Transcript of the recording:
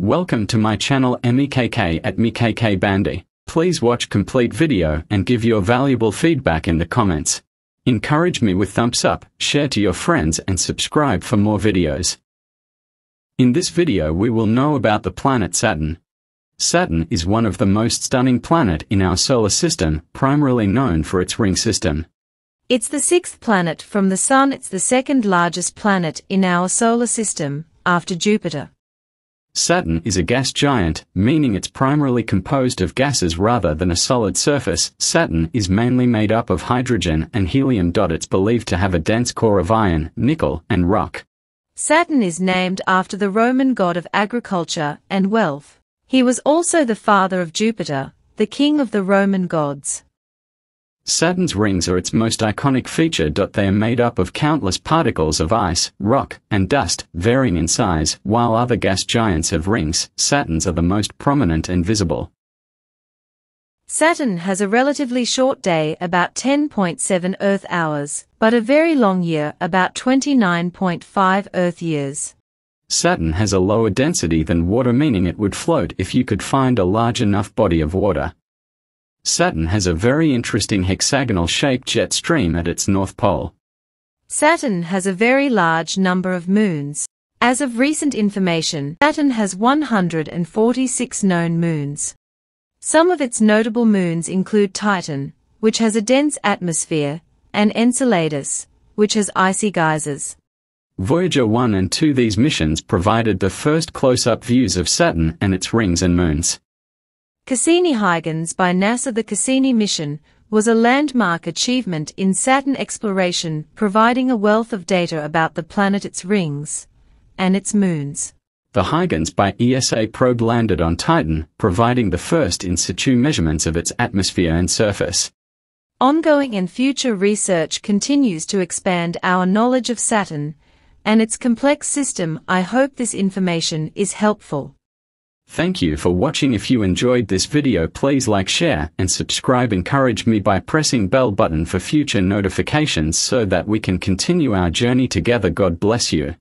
Welcome to my channel MEKK at Mekk Bandi. Please watch complete video and give your valuable feedback in the comments. Encourage me with thumbs up, share to your friends and subscribe for more videos. In this video we will know about the planet Saturn. Saturn is one of the most stunning planets in our solar system, primarily known for its ring system. It's the sixth planet from the Sun. It's the second largest planet in our solar system, after Jupiter. Saturn is a gas giant, meaning it's primarily composed of gases rather than a solid surface. Saturn is mainly made up of hydrogen and helium. It's believed to have a dense core of iron, nickel, and rock. Saturn is named after the Roman god of agriculture and wealth. He was also the father of Jupiter, the king of the Roman gods. Saturn's rings are its most iconic feature. They are made up of countless particles of ice, rock, and dust, varying in size. While other gas giants have rings, Saturn's are the most prominent and visible. Saturn has a relatively short day, about 10.7 Earth hours, but a very long year, about 29.5 Earth years. Saturn has a lower density than water, meaning it would float if you could find a large enough body of water. Saturn has a very interesting hexagonal-shaped jet stream at its north pole. Saturn has a very large number of moons. As of recent information, Saturn has 146 known moons. Some of its notable moons include Titan, which has a dense atmosphere, and Enceladus, which has icy geysers. Voyager 1 and 2 these missions provided the first close-up views of Saturn and its rings and moons. Cassini-Huygens by NASA. The Cassini mission was a landmark achievement in Saturn exploration, providing a wealth of data about the planet, its rings, and its moons. The Huygens by ESA probe landed on Titan, providing the first in situ measurements of its atmosphere and surface. Ongoing and future research continues to expand our knowledge of Saturn and its complex system. I hope this information is helpful. Thank you for watching. If you enjoyed this video, please like, share, and subscribe. Encourage me by pressing bell button for future notifications so that we can continue our journey together. God bless you.